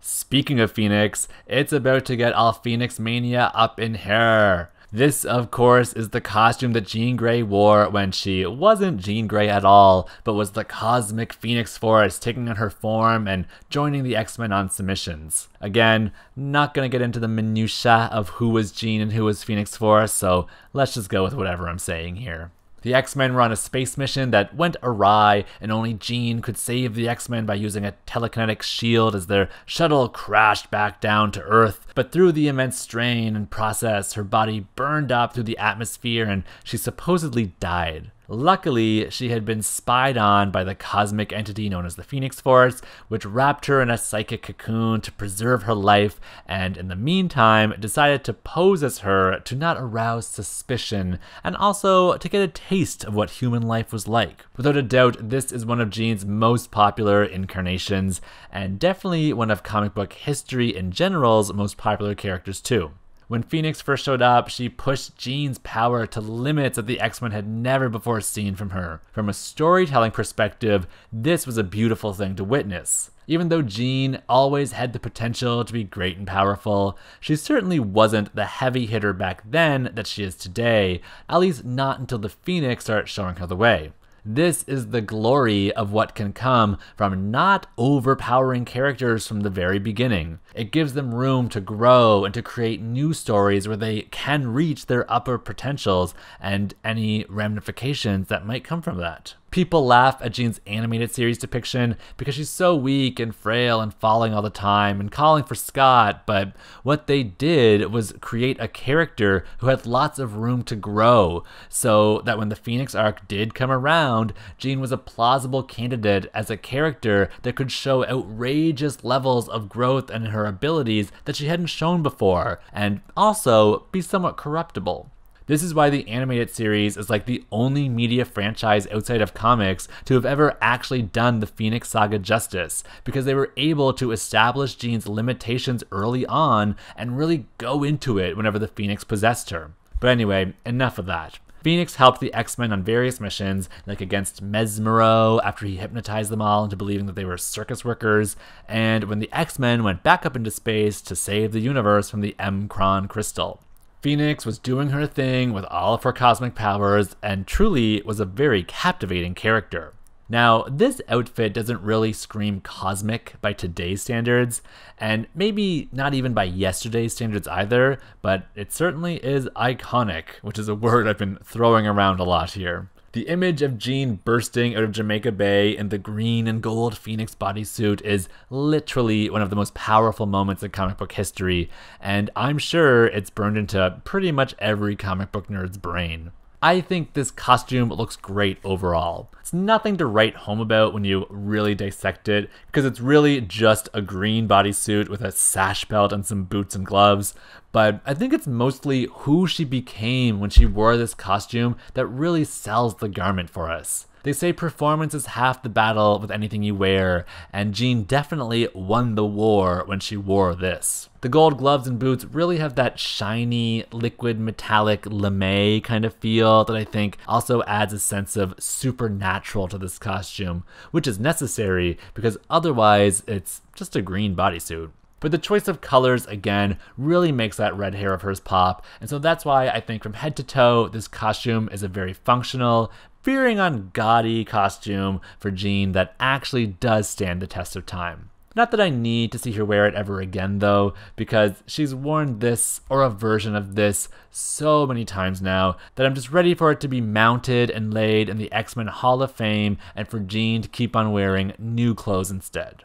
Speaking of Phoenix, it's about to get all Phoenix mania up in here. This, of course, is the costume that Jean Grey wore when she wasn't Jean Grey at all, but was the cosmic Phoenix Force taking on her form and joining the X-Men on submissions. Again, not gonna get into the minutiae of who was Jean and who was Phoenix Force, so let's just go with whatever I'm saying here. The X-Men were on a space mission that went awry, and only Jean could save the X-Men by using a telekinetic shield as their shuttle crashed back down to Earth. But through the immense strain and process, her body burned up through the atmosphere and she supposedly died. Luckily, she had been spied on by the cosmic entity known as the Phoenix Force, which wrapped her in a psychic cocoon to preserve her life, and in the meantime decided to pose as her to not arouse suspicion, and also to get a taste of what human life was like. Without a doubt, this is one of Jean's most popular incarnations, and definitely one of comic book history in general's most popular characters too. When Phoenix first showed up, she pushed Jean's power to limits that the X-Men had never before seen from her. From a storytelling perspective, this was a beautiful thing to witness. Even though Jean always had the potential to be great and powerful, she certainly wasn't the heavy hitter back then that she is today, at least not until the Phoenix starts showing her the way. This is the glory of what can come from not overpowering characters from the very beginning. It gives them room to grow and to create new stories where they can reach their upper potentials and any ramifications that might come from that. People laugh at Jean's animated series depiction because she's so weak and frail and falling all the time and calling for Scott, but what they did was create a character who had lots of room to grow, so that when the Phoenix arc did come around, Jean was a plausible candidate as a character that could show outrageous levels of growth in her abilities that she hadn't shown before, and also be somewhat corruptible. This is why the animated series is like the only media franchise outside of comics to have ever actually done the Phoenix Saga justice, because they were able to establish Jean's limitations early on and really go into it whenever the Phoenix possessed her. But anyway, enough of that. Phoenix helped the X-Men on various missions, like against Mesmero after he hypnotized them all into believing that they were circus workers, and when the X-Men went back up into space to save the universe from the M-Kron crystal. Phoenix was doing her thing with all of her cosmic powers and truly was a very captivating character. Now, this outfit doesn't really scream cosmic by today's standards, and maybe not even by yesterday's standards either, but it certainly is iconic, which is a word I've been throwing around a lot here. The image of Jean bursting out of Jamaica Bay in the green and gold Phoenix bodysuit is literally one of the most powerful moments in comic book history, and I'm sure it's burned into pretty much every comic book nerd's brain. I think this costume looks great overall. It's nothing to write home about when you really dissect it, because it's really just a green bodysuit with a sash belt and some boots and gloves. But I think it's mostly who she became when she wore this costume that really sells the garment for us. They say performance is half the battle with anything you wear, and Jean definitely won the war when she wore this. The gold gloves and boots really have that shiny, liquid, metallic lame kind of feel that I think also adds a sense of supernatural to this costume, which is necessary because otherwise it's just a green bodysuit. But the choice of colors, again, really makes that red hair of hers pop, and so that's why I think from head to toe, this costume is a very functional, veering on gaudy costume for Jean that actually does stand the test of time. Not that I need to see her wear it ever again though, because she's worn this, or a version of this, so many times now that I'm just ready for it to be mounted and laid in the X-Men Hall of Fame and for Jean to keep on wearing new clothes instead.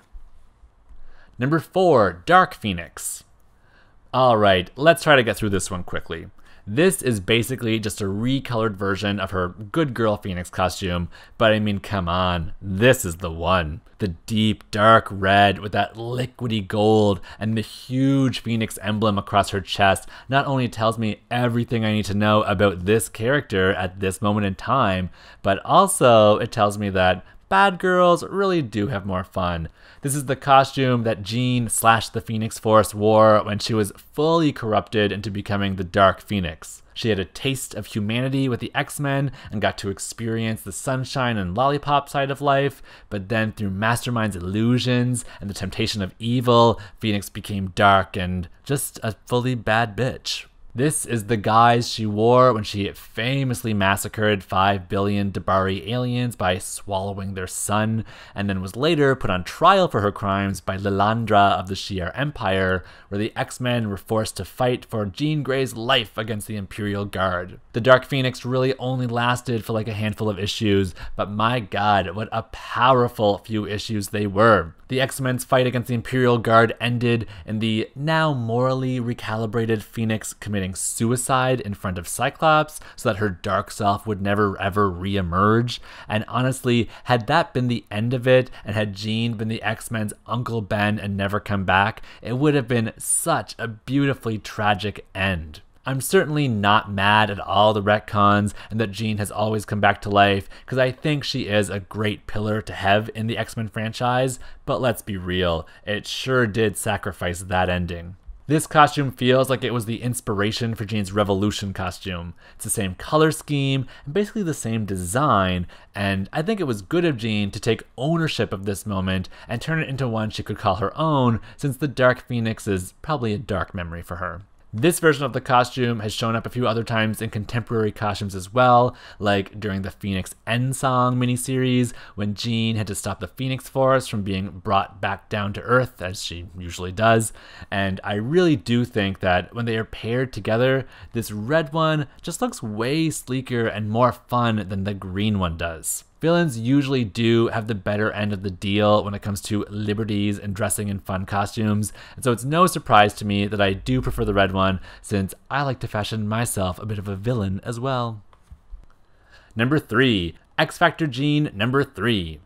Number four, Dark Phoenix. Alright, let's try to get through this one quickly. This is basically just a recolored version of her good girl Phoenix costume, but I mean, come on, this is the one. The deep dark red with that liquidy gold and the huge Phoenix emblem across her chest not only tells me everything I need to know about this character at this moment in time, but also it tells me that bad girls really do have more fun. This is the costume that Jean slash the Phoenix Force wore when she was fully corrupted into becoming the Dark Phoenix. She had a taste of humanity with the X-Men and got to experience the sunshine and lollipop side of life, but then through Mastermind's illusions and the temptation of evil, Phoenix became dark and just a fully bad bitch. This is the guise she wore when she famously massacred five billion Dabari aliens by swallowing their sun, and then was later put on trial for her crimes by Lilandra of the Shi'ar Empire, where the X-Men were forced to fight for Jean Grey's life against the Imperial Guard. The Dark Phoenix really only lasted for like a handful of issues, but my god, what a powerful few issues they were. The X-Men's fight against the Imperial Guard ended in the now morally recalibrated Phoenix committed suicide in front of Cyclops so that her dark self would never ever re-emerge. And honestly, had that been the end of it, and had Jean been the X-Men's Uncle Ben and never come back, it would have been such a beautifully tragic end. I'm certainly not mad at all the retcons and that Jean has always come back to life, because I think she is a great pillar to have in the X-Men franchise, but let's be real, it sure did sacrifice that ending. This costume feels like it was the inspiration for Jean's Revolution costume. It's the same color scheme and basically the same design, and I think it was good of Jean to take ownership of this moment and turn it into one she could call her own, since the Dark Phoenix is probably a dark memory for her. This version of the costume has shown up a few other times in contemporary costumes as well, like during the Phoenix Endsong miniseries when Jean had to stop the Phoenix Force from being brought back down to Earth, as she usually does, and I really do think that when they are paired together, this red one just looks way sleeker and more fun than the green one does. Villains usually do have the better end of the deal when it comes to liberties and dressing in fun costumes, and so it's no surprise to me that I do prefer the red one, since I like to fashion myself a bit of a villain as well. Number three, X-Factor Jean number three.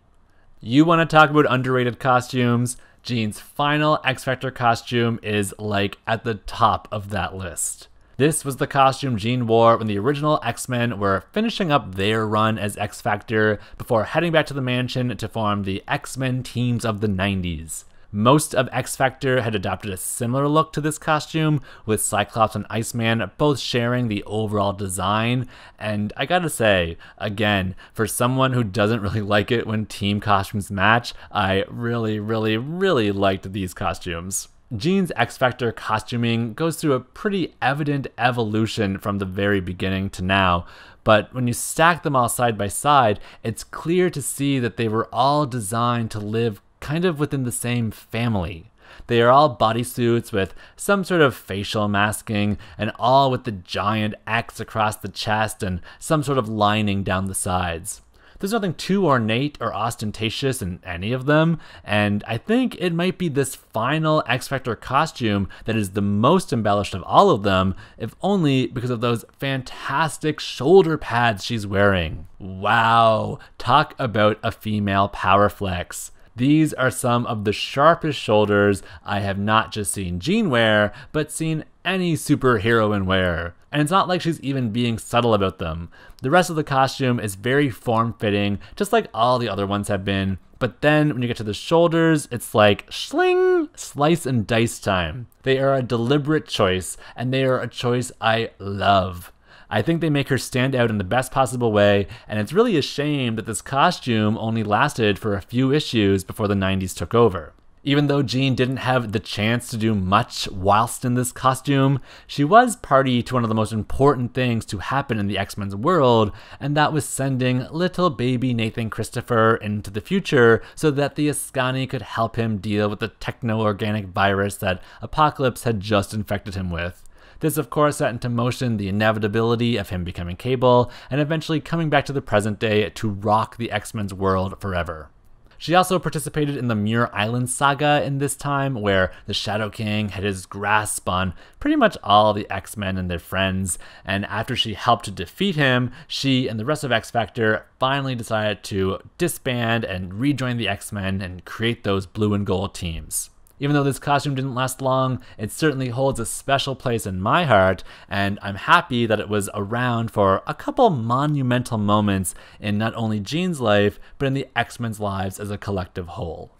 You want to talk about underrated costumes? Jean's final X-Factor costume is like at the top of that list. This was the costume Jean wore when the original X-Men were finishing up their run as X-Factor before heading back to the mansion to form the X-Men teams of the nineties. Most of X-Factor had adopted a similar look to this costume, with Cyclops and Iceman both sharing the overall design, and I gotta say, again, for someone who doesn't really like it when team costumes match, I really, really, really liked these costumes. Jean's X-Factor costuming goes through a pretty evident evolution from the very beginning to now, but when you stack them all side by side, it's clear to see that they were all designed to live kind of within the same family. They are all bodysuits with some sort of facial masking, and all with the giant X across the chest and some sort of lining down the sides. There's nothing too ornate or ostentatious in any of them, and I think it might be this final X-Factor costume that is the most embellished of all of them, if only because of those fantastic shoulder pads she's wearing. Wow, talk about a female power flex. These are some of the sharpest shoulders I have not just seen Jean wear, but seen any superheroine wear. And it's not like she's even being subtle about them. The rest of the costume is very form-fitting, just like all the other ones have been. But then when you get to the shoulders, it's like schling, slice and dice time. They are a deliberate choice, and they are a choice I love. I think they make her stand out in the best possible way, and it's really a shame that this costume only lasted for a few issues before the nineties took over. Even though Jean didn't have the chance to do much whilst in this costume, she was party to one of the most important things to happen in the X-Men's world, and that was sending little baby Nathan Christopher into the future so that the Ascani could help him deal with the techno-organic virus that Apocalypse had just infected him with. This, of course, set into motion the inevitability of him becoming Cable, and eventually coming back to the present day to rock the X-Men's world forever. She also participated in the Muir Island saga in this time, where the Shadow King had his grasp on pretty much all the X-Men and their friends, and after she helped to defeat him, she and the rest of X-Factor finally decided to disband and rejoin the X-Men and create those blue and gold teams. Even though this costume didn't last long, it certainly holds a special place in my heart, and I'm happy that it was around for a couple monumental moments in not only Jean's life, but in the X-Men's lives as a collective whole.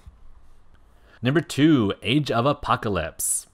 Number two, Age of Apocalypse.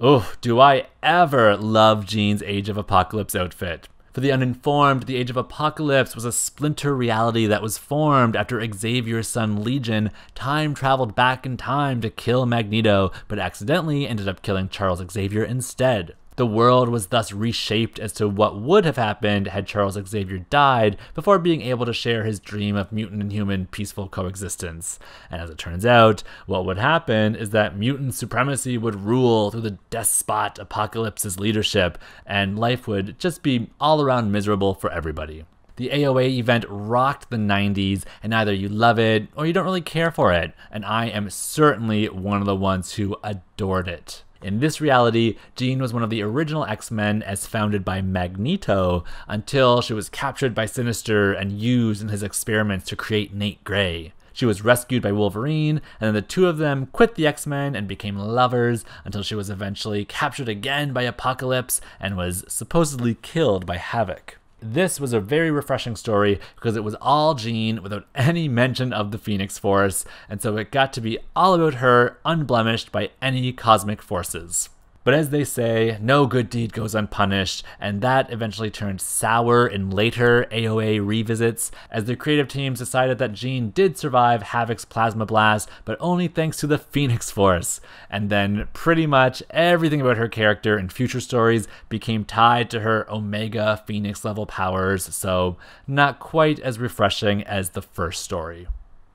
Oh, do I ever love Jean's Age of Apocalypse outfit. For the uninformed, the Age of Apocalypse was a splinter reality that was formed after Xavier's son Legion time-traveled back in time to kill Magneto, but accidentally ended up killing Charles Xavier instead. The world was thus reshaped as to what would have happened had Charles Xavier died before being able to share his dream of mutant and human peaceful coexistence. And as it turns out, what would happen is that mutant supremacy would rule through the despot Apocalypse's leadership, and life would just be all around miserable for everybody. The A O A event rocked the nineties, and either you love it or you don't really care for it, and I am certainly one of the ones who adored it. In this reality, Jean was one of the original X-Men as founded by Magneto, until she was captured by Sinister and used in his experiments to create Nate Grey. She was rescued by Wolverine, and then the two of them quit the X-Men and became lovers, until she was eventually captured again by Apocalypse and was supposedly killed by Havoc. This was a very refreshing story because it was all Jean without any mention of the Phoenix Force, and so it got to be all about her, unblemished by any cosmic forces. But as they say, no good deed goes unpunished, and that eventually turned sour in later A O A revisits, as the creative teams decided that Jean did survive Havoc's plasma blast, but only thanks to the Phoenix Force. And then pretty much everything about her character in future stories became tied to her Omega Phoenix-level powers, so not quite as refreshing as the first story.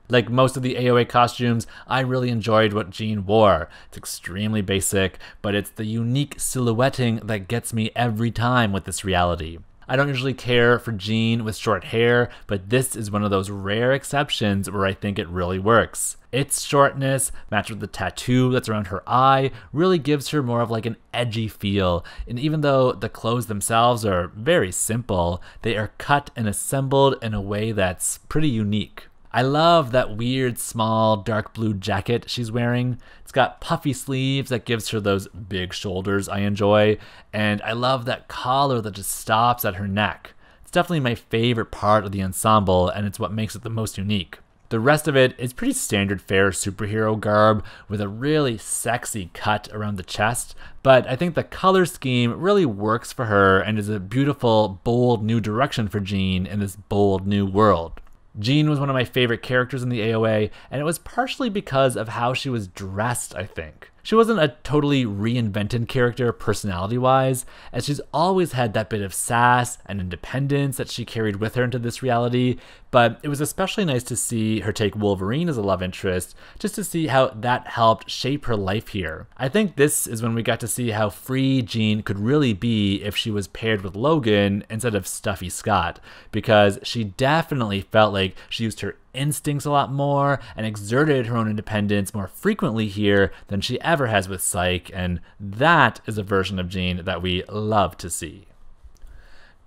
Like most of the A O A costumes, I really enjoyed what Jean wore. It's extremely basic, but it's the unique silhouetting that gets me every time with this reality. I don't usually care for Jean with short hair, but this is one of those rare exceptions where I think it really works. Its shortness, matched with the tattoo that's around her eye, really gives her more of like an edgy feel, and even though the clothes themselves are very simple, they are cut and assembled in a way that's pretty unique. I love that weird, small, dark blue jacket she's wearing. It's got puffy sleeves that gives her those big shoulders I enjoy, and I love that collar that just stops at her neck. It's definitely my favorite part of the ensemble, and it's what makes it the most unique. The rest of it is pretty standard fare superhero garb with a really sexy cut around the chest, but I think the color scheme really works for her and is a beautiful, bold new direction for Jean in this bold new world. Jean was one of my favorite characters in the A O A, and it was partially because of how she was dressed, I think. She wasn't a totally reinvented character personality-wise, as she's always had that bit of sass and independence that she carried with her into this reality, but it was especially nice to see her take Wolverine as a love interest, just to see how that helped shape her life here. I think this is when we got to see how free Jean could really be if she was paired with Logan instead of Stuffy Scott, because she definitely felt like she used her instincts a lot more and exerted her own independence more frequently here than she ever has with Psyche, and that is a version of Jean that we love to see.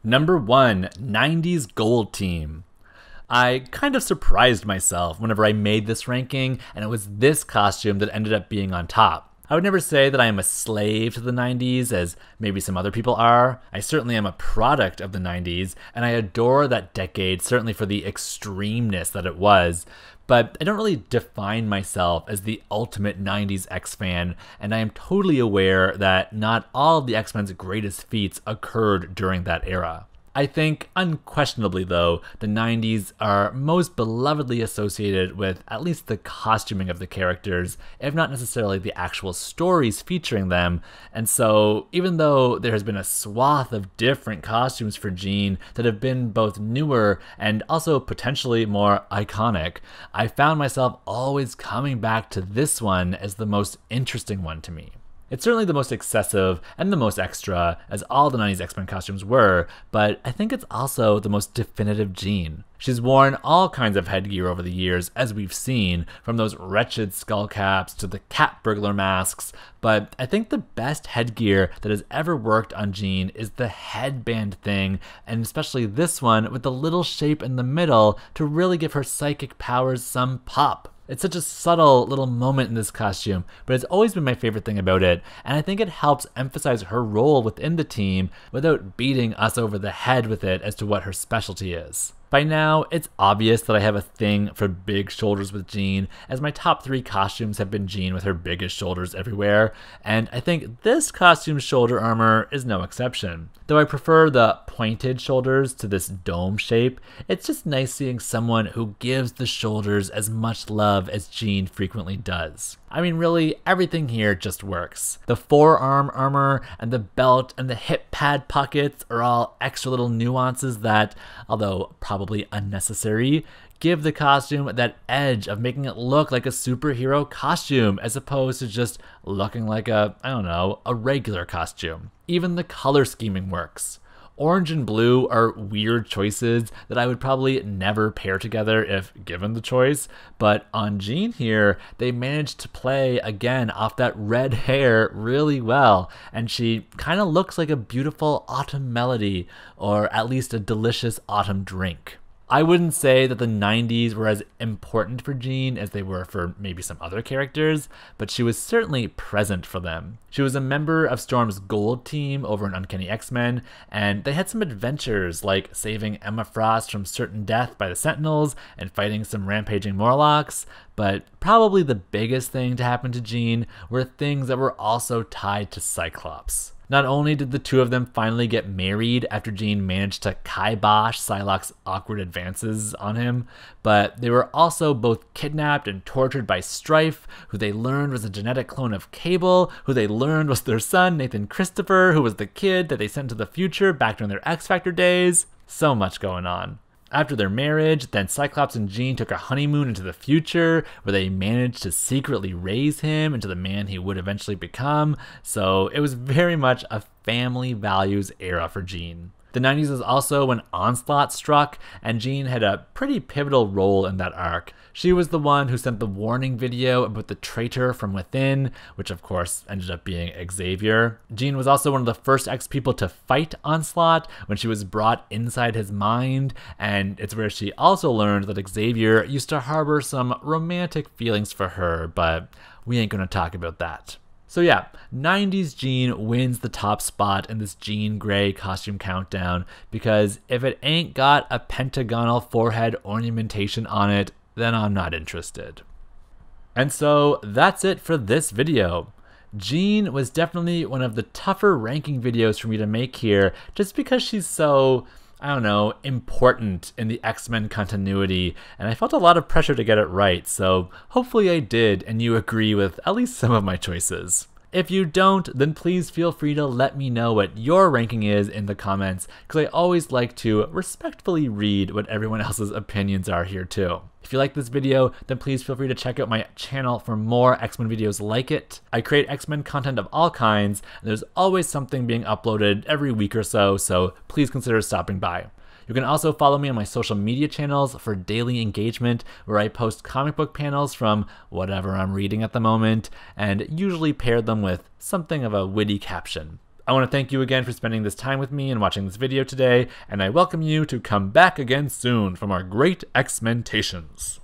Number one, nineties Gold Team. I kind of surprised myself whenever I made this ranking, and it was this costume that ended up being on top. I would never say that I am a slave to the nineties, as maybe some other people are. I certainly am a product of the nineties, and I adore that decade, certainly for the extremeness that it was. But I don't really define myself as the ultimate nineties X fan, and I am totally aware that not all of the X-Men's greatest feats occurred during that era. I think, unquestionably though, the nineties are most belovedly associated with at least the costuming of the characters, if not necessarily the actual stories featuring them, and so even though there has been a swath of different costumes for Jean that have been both newer and also potentially more iconic, I found myself always coming back to this one as the most interesting one to me. It's certainly the most excessive and the most extra, as all the nineties X-Men costumes were, but I think it's also the most definitive Jean. She's worn all kinds of headgear over the years, as we've seen, from those wretched skull caps to the cat burglar masks, but I think the best headgear that has ever worked on Jean is the headband thing, and especially this one with the little shape in the middle to really give her psychic powers some pop. It's such a subtle little moment in this costume, but it's always been my favorite thing about it, and I think it helps emphasize her role within the team without beating us over the head with it as to what her specialty is. By now, it's obvious that I have a thing for big shoulders with Jean, as my top three costumes have been Jean with her biggest shoulders everywhere, and I think this costume's shoulder armor is no exception. Though I prefer the pointed shoulders to this dome shape, it's just nice seeing someone who gives the shoulders as much love as Jean frequently does. I mean, really, everything here just works. The forearm armor and the belt and the hip pad pockets are all extra little nuances that, although probably unnecessary, give the costume that edge of making it look like a superhero costume as opposed to just looking like a, I don't know, a regular costume. Even the color scheming works. Orange and blue are weird choices that I would probably never pair together if given the choice, but on Jean here, they managed to play again off that red hair really well, and she kind of looks like a beautiful autumn melody, or at least a delicious autumn drink. I wouldn't say that the nineties were as important for Jean as they were for maybe some other characters, but she was certainly present for them. She was a member of Storm's Gold team over in Uncanny X-Men, and they had some adventures like saving Emma Frost from certain death by the Sentinels and fighting some rampaging Morlocks, but probably the biggest thing to happen to Jean were things that were also tied to Cyclops. Not only did the two of them finally get married after Jean managed to kibosh Psylocke's awkward advances on him, but they were also both kidnapped and tortured by Strife, who they learned was a genetic clone of Cable, who they learned was their son, Nathan Christopher, who was the kid that they sent to the future back during their X-Factor days. So much going on. After their marriage, then Cyclops and Jean took a honeymoon into the future, where they managed to secretly raise him into the man he would eventually become, so it was very much a family values era for Jean. The nineties was also when Onslaught struck, and Jean had a pretty pivotal role in that arc. She was the one who sent the warning video about the traitor from within, which of course ended up being Xavier. Jean was also one of the first X people to fight Onslaught when she was brought inside his mind, and it's where she also learned that Xavier used to harbor some romantic feelings for her, but we ain't gonna talk about that. So yeah, nineties Jean wins the top spot in this Jean Grey costume countdown, because if it ain't got a pentagonal forehead ornamentation on it, then I'm not interested. And so that's it for this video. Jean was definitely one of the tougher ranking videos for me to make here, just because she's so, I don't know, important in the X-Men continuity, and I felt a lot of pressure to get it right, so hopefully I did and you agree with at least some of my choices. If you don't, then please feel free to let me know what your ranking is in the comments, because I always like to respectfully read what everyone else's opinions are here too. If you like this video, then please feel free to check out my channel for more X-Men videos like it. I create X-Men content of all kinds, and there's always something being uploaded every week or so, so please consider stopping by. You can also follow me on my social media channels for daily engagement, where I post comic book panels from whatever I'm reading at the moment, and usually pair them with something of a witty caption. I want to thank you again for spending this time with me and watching this video today, and I welcome you to come back again soon from our great X-Mentations.